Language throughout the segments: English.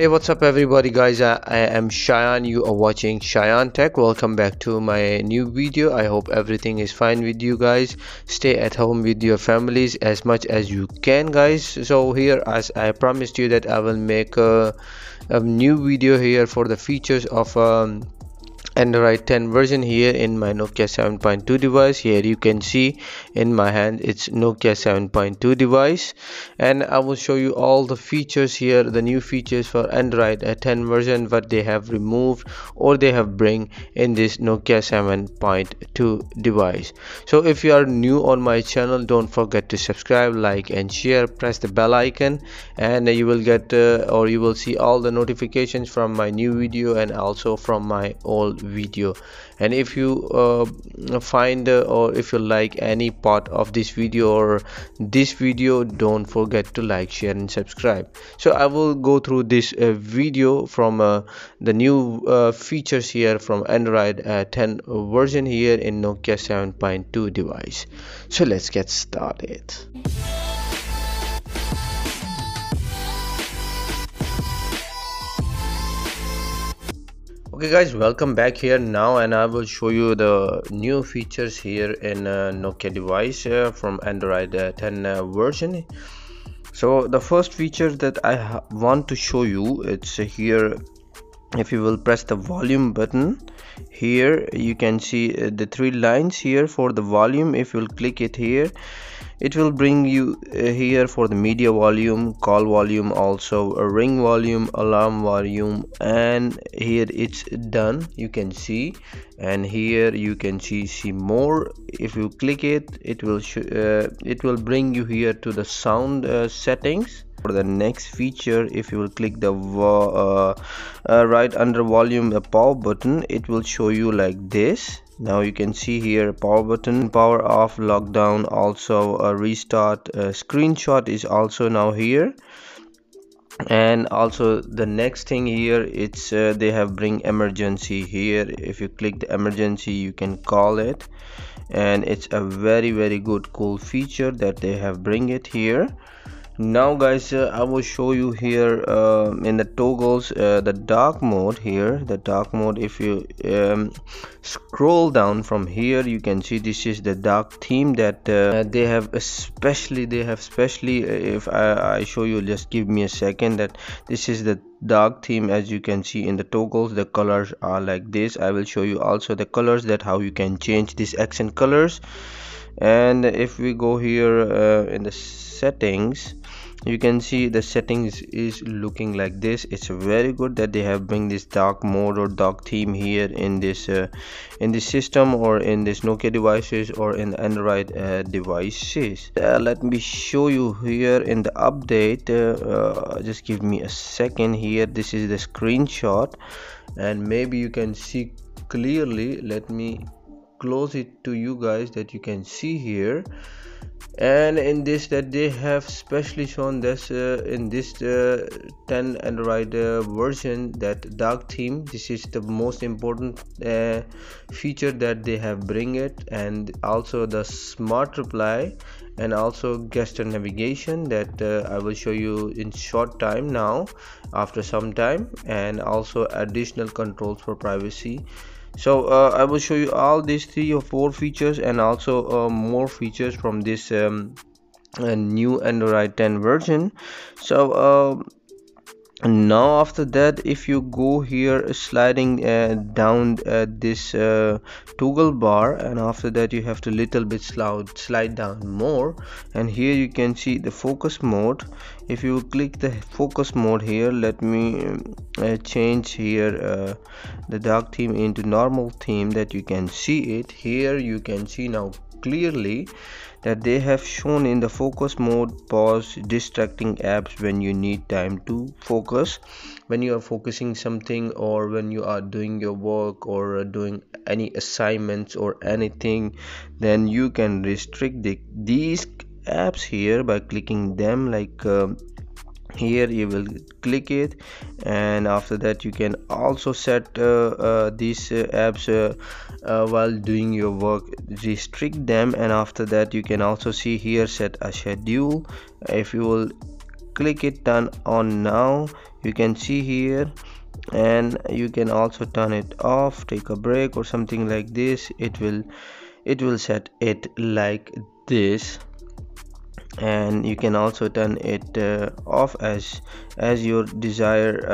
Hey, what's up everybody guys, I am Shayan. You are watching Shayan Tech. Welcome back to my new video. I hope everything is fine with you guys. Stay at home with your families as much as you can guys. So here, as I promised you that I will make a new video here for the features of Android 10 version here in my Nokia 7.2 device. Here you can see in my hand it's Nokia 7.2 device, and I will show you all the features here, the new features for Android 10 version, what they have removed or they have bring in this Nokia 7.2 device. So if you are new on my channel, don't forget to subscribe, like and share, press the bell icon, and you will get or you will see all the notifications from my new video and also from my old video. And if you find or if you like any part of this video or this video, don't forget to like, share and subscribe. So I will go through this video from the new features here from Android 10 version here in Nokia 7.2 device. So let's get started. Okay guys, welcome back here now, and I will show you the new features here in Nokia device from Android 10 version. So the first feature that I want to show you, it's here. If you will press the volume button here, you can see the three lines here for the volume. If you will click it here, it will bring you here for the media volume, call volume, also a ring volume, alarm volume, and here it's done, you can see. And here you can see more. If you click it, it will bring you here to the sound settings. For the next feature, if you will click the right under volume, the power button, it will show you like this. Now you can see here power button, power off, lockdown, also a restart, screenshot is also now here. And also the next thing here, it's they have bring emergency here. If you click the emergency, you can call it, and it's a very, very good cool feature that they have bring it here. Now guys, I will show you here in the toggles the dark mode here, the dark mode. If you scroll down from here, you can see this is the dark theme that they have, especially if I show you, just give me a second, that this is the dark theme. As you can see in the toggles, the colors are like this. I will show you also the colors, that how you can change these accent colors. And if we go here in the settings, you can see the settings is looking like this. It's very good that they have bring this dark mode or dark theme here in this system, or in this Nokia devices, or in Android devices. Let me show you here in the update, just give me a second here. This is the screenshot, and maybe you can see clearly. Let me close it to you guys that you can see here. And in this, that they have specially shown this in this 10 Android version, that dark theme, this is the most important feature that they have bring it. And also the smart reply, and also gesture navigation, that I will show you in short time now, after some time. And also additional controls for privacy. So I will show you all these 3 or 4 features, and also more features from this new Android 10 version. So now after that, if you go here sliding down this toggle bar, and after that you have to little bit slide down more, and here you can see the focus mode. If you click the focus mode here, let me change here the dark theme into normal theme, that you can see it here. You can see now clearly that they have shown in the focus mode, pause distracting apps when you need time to focus, when you are focusing something, or when you are doing your work or doing any assignments or anything, then you can restrict these apps here by clicking them, like here you will click it. And after that you can also set these apps while doing your work, restrict them. And after that you can also see here set a schedule. If you will click it turn on now. You can see here, and you can also turn it off, take a break or something like this. It will set it like this, and you can also turn it off as your desire,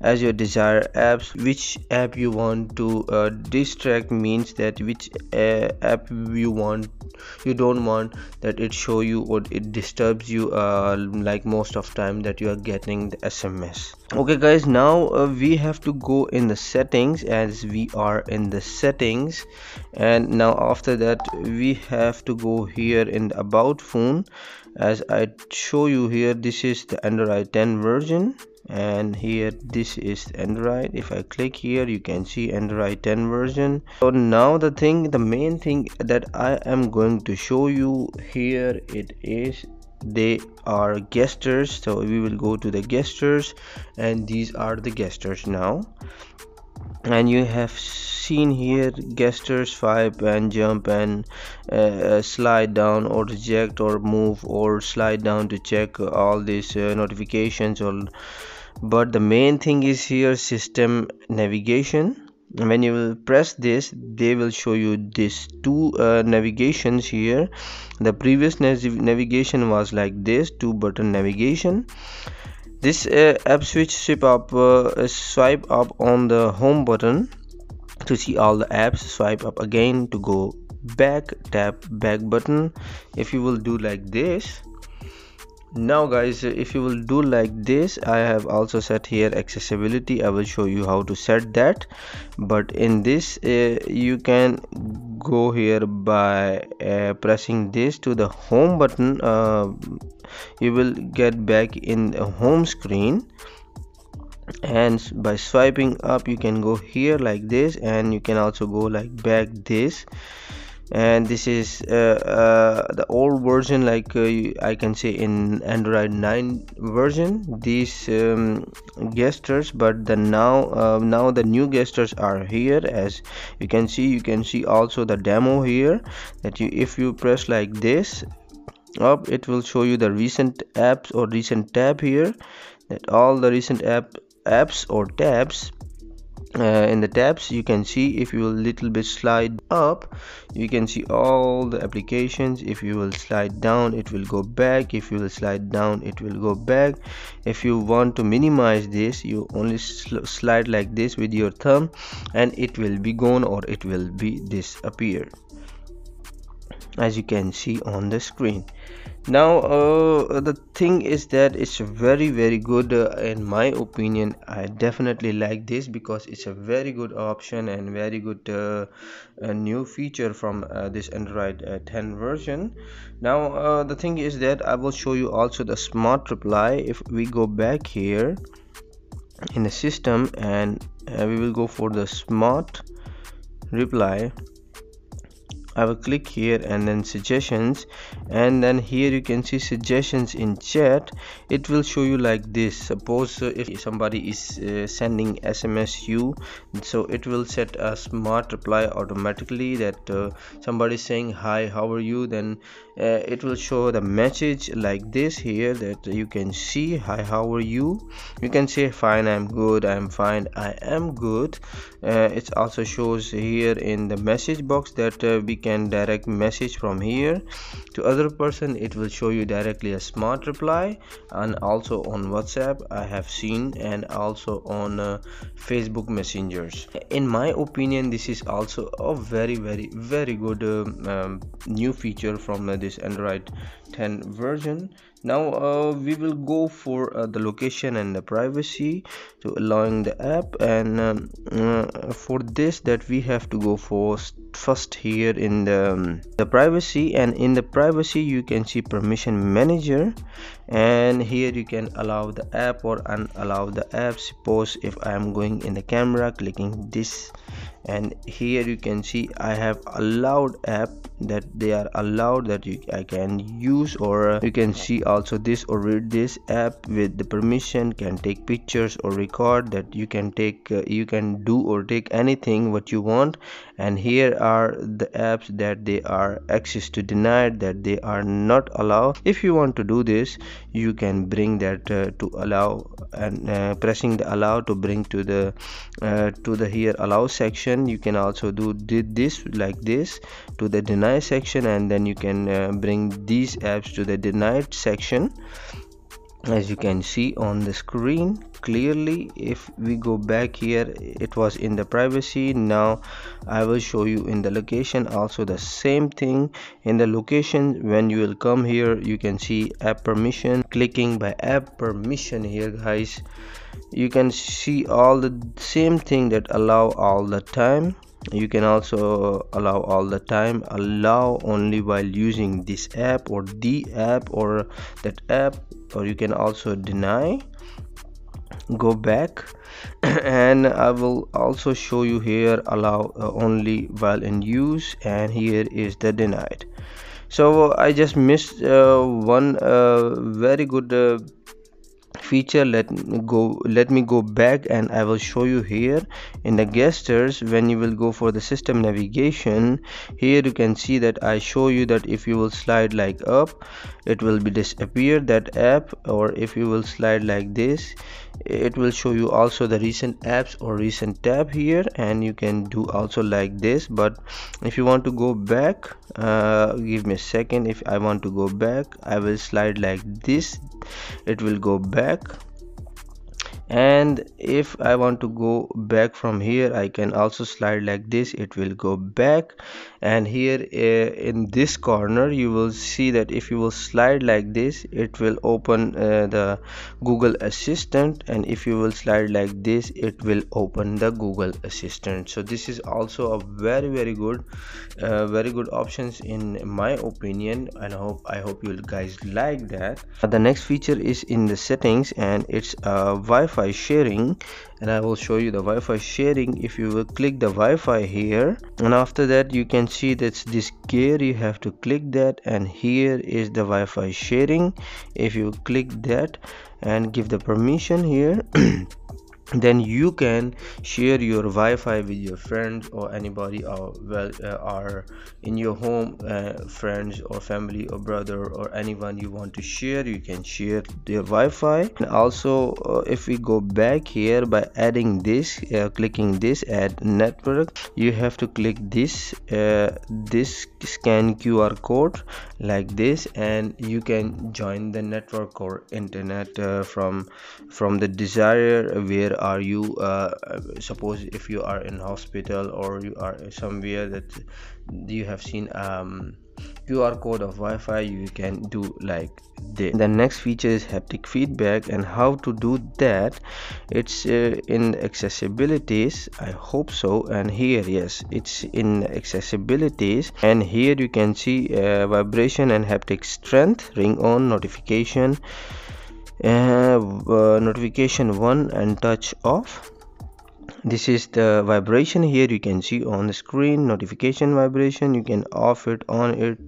as your desire apps, which app you want to distract, means that which app you don't want that it show you or it disturbs you, like most of time that you are getting the SMS. Okay guys, now we have to go in the settings, as we are in the settings, and now after that we have to go here in the about phone. As I show you here, this is the Android 10 version, and here this is Android. If I click here, you can see Android 10 version. So now the main thing that I am going to show you here, it is they are gestures. So we will go to the gestures, and these are the gestures now. And you have seen here gestures, swipe and jump and slide down or reject or move or slide down to check all these notifications. But the main thing is here system navigation. When you will press this, they will show you these two navigations here. The previous navigation was like this, two button navigation. This app swipe up on the home button to see all the apps, swipe up again to go back, tap back button. If you will do like this, now guys, if you will do like this, I have also set here accessibility. I will show you how to set that, but in this you can go here by pressing this to the home button. You will get back in the home screen, and by swiping up you can go here like this, and you can also go like back this. And this is the old version, like I can say in Android 9 version, these gestures. But now the new gestures are here. As you can see, also the demo here, that if you press like this up, it will show you the recent apps or recent tab here, that all the recent apps or tabs. In the tabs, you can see, if you will little bit slide up, you can see all the applications. If you will slide down, it will go back. If you will slide down, it will go back. If you want to minimize this, you only slide like this with your thumb, and it will be gone or it will be disappear, as you can see on the screen. Now the thing is that it's very, very good. In my opinion, I definitely like this, because it's a very good option and very good new feature from this Android 10 version. Now the thing is that I will show you also the smart reply. If we go back here in the system, and we will go for the smart reply, I will click here and then suggestions, and then here you can see suggestions in chat. It will show you like this. Suppose if somebody is sending SMS you, so it will set a smart reply automatically, that somebody is saying hi, how are you, then it will show the message like this here, that you can see hi, how are you. You can say fine, I'm good, I'm fine, I am good. It also shows here in the message box that we can direct message from here to other person. It will show you directly a smart reply, and also on WhatsApp I have seen, and also on Facebook Messengers. In my opinion, this is also a very, very good new feature from this Android 10 version. Now we will go for the location and the privacy to allowing the app, and for this that we have to go first here in the privacy, and in the privacy you can see permission manager, and here you can allow the app or unallow the app. Suppose if I am going in the camera, clicking this, and here you can see I have allowed app, that they are allowed, that I can use, or you can see also this or read this app with the permission, can take pictures or record, that you can do or take anything what you want. and here are the apps that they are access to denied, that they are not allowed. If you want to do this, you can bring that to allow, and pressing the allow to bring to the here allow section. You can also do this like this to the deny section, and then you can bring these apps to the denied section. As you can see on the screen clearly, if we go back here, it was in the privacy. Now I will show you in the location also the same thing. In the location, when you will come here, you can see app permission. Clicking by app permission here, guys, you can see all the same thing, that allow all the time. You can also allow all the time, allow only while using this app or the app or that app, or you can also deny. Go back and I will also show you here allow only while in use, and here is the denied. So I just missed one very good feature. Let me go back and I will show you here in the gestures. When you will go for the system navigation, here you can see that I show you that if you will slide like up, it will be disappear that app, or if you will slide like this, it will show you also the recent apps or recent tab here, and you can do also like this. But if you want to go back, give me a second. If I want to go back, I will slide like this, it will go back. And if I want to go back from here, I can also slide like this, it will go back. And here in this corner, you will see that if you will slide like this, it will open the Google Assistant, and if you will slide like this, it will open the Google Assistant. So this is also a very good options in my opinion, and I hope you guys like that. The next feature is in the settings, and it's a Wi-Fi sharing, and I will show you the Wi-Fi sharing. If you will click the Wi-Fi here, and after that you can see that's this gear, you have to click that, and here is the Wi-Fi sharing. If you click that and give the permission here, then you can share your Wi-Fi with your friends or anybody, or well are in your home, friends or family or brother or anyone you want to share, you can share their Wi-Fi. And also if we go back here by adding this, clicking this add network, you have to click this this scan QR code like this, and you can join the network or internet from the desire where are you. Suppose if you are in hospital or you are somewhere that you have seen QR code of Wi-Fi, you can do like this. The next feature is haptic feedback, and how to do that, it's in accessibilities, I hope so. And here, yes, it's in accessibilities, and here you can see vibration and haptic strength, ring on, notification notification 1 and touch off. This is the vibration. Here you can see on the screen notification vibration, you can off it, on it,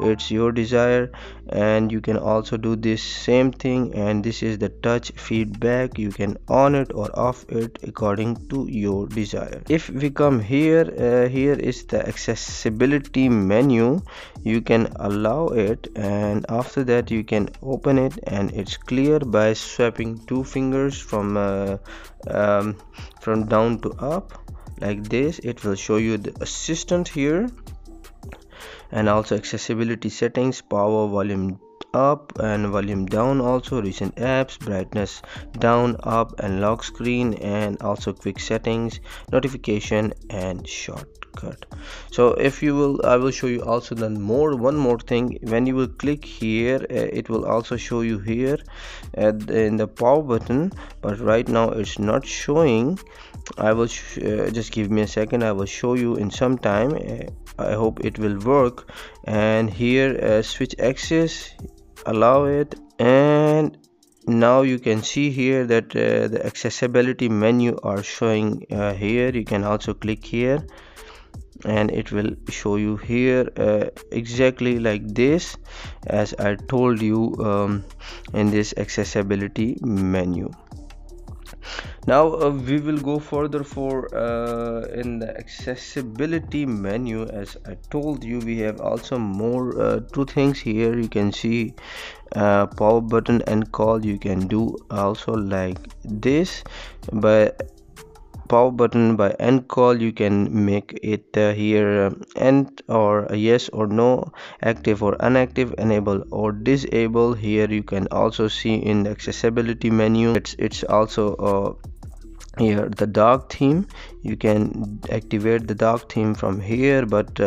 it's your desire. And you can also do this same thing, and this is the touch feedback, you can on it or off it according to your desire. If we come here, here is the accessibility menu, you can allow it, and after that you can open it, and it's clear by swapping two fingers from down to up like this. It will show you the assistant here, and also accessibility settings, power, volume up and volume down, also recent apps, brightness down, up, and lock screen, and also quick settings, notification, and shortcut. So if you will, I will show you also then one more thing. When you will click here, it will also show you here in the power button, but right now it's not showing. I will just give me a second, I will show you in some time. I hope it will work. And here switch access, allow it, and now you can see here that the accessibility menu are showing here. You can also click here, and it will show you here exactly like this as I told you in this accessibility menu. Now we will go further for in the accessibility menu. As I told you, we have also more two things here. You can see power button and call. You can do also like this by power button by end call. You can make it here end or yes or no, active or inactive, enable or disable. Here you can also see in the accessibility menu, it's also here the dark theme. You can activate the dark theme from here, but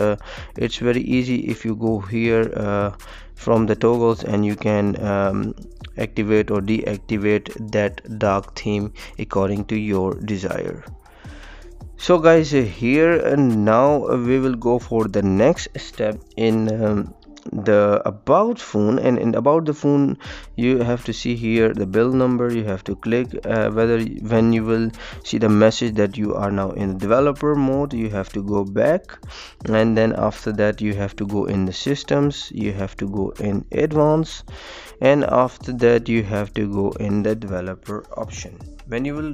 it's very easy if you go here from the toggles, and you can activate or deactivate that dark theme according to your desire. So guys, here and now we will go for the next step in the about phone. And in about the phone, you have to see here the bill number. You have to click when you will see the message that you are now in developer mode. You have to go back, and then after that you have to go in the systems, you have to go in advanced, and after that you have to go in the developer option. When you will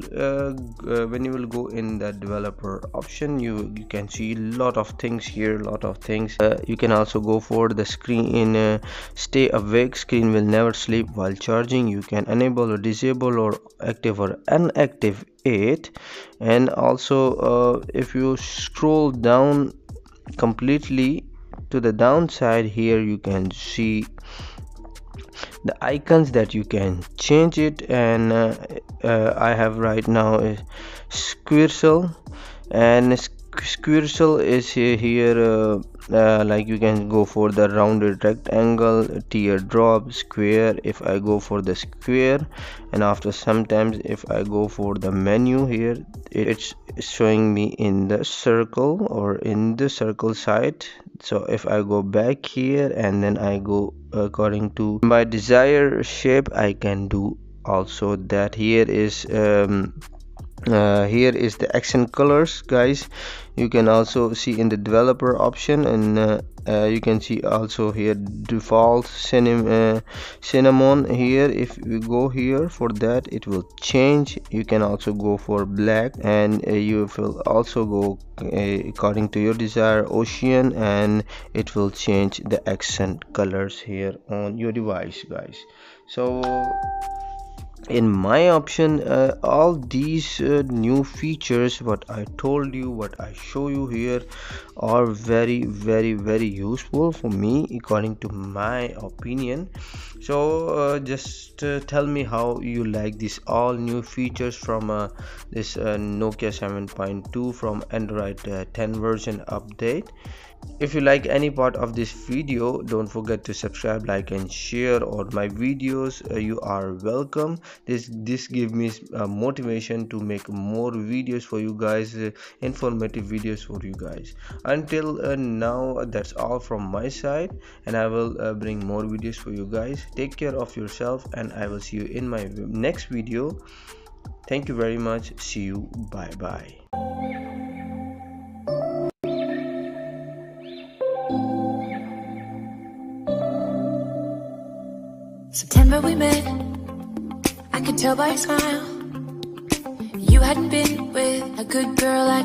go in the developer option, you can see lot of things here, lot of things. You can also go for the screen stay awake, screen will never sleep while charging. You can enable or disable or active or inactive it. And also if you scroll down completely to the downside, here you can see the icons that you can change it. And I have right now is Squirtle, and Squirtle is here like you can go for the rounded rectangle, teardrop, square. If I go for the square, and after sometimes if I go for the menu, here it's showing me in the circle or in the circle side. So if I go back here and then I go according to my desired shape, I can do also that. Here is here is the action colors, guys. You can also see in the developer option, and you can see also here default cinnamon. Here if we go here for that, it will change. You can also go for black, and you will also go according to your desire ocean, and it will change the action colors here on your device, guys. So in my option, all these new features what I told you, what I show you here, are very, very, very useful for me according to my opinion. So just tell me how you like these all new features from this Nokia 7.2 from Android 10 version update. If you like any part of this video, don't forget to subscribe, like and share all my videos. You are welcome. This gives me motivation to make more videos for you guys, informative videos for you guys. Until now, that's all from my side, and I will bring more videos for you guys. Take care of yourself, and I will see you in my next video. Thank you very much. See you. Bye-bye. September we met, I could tell by your smile, you hadn't been with a good girl like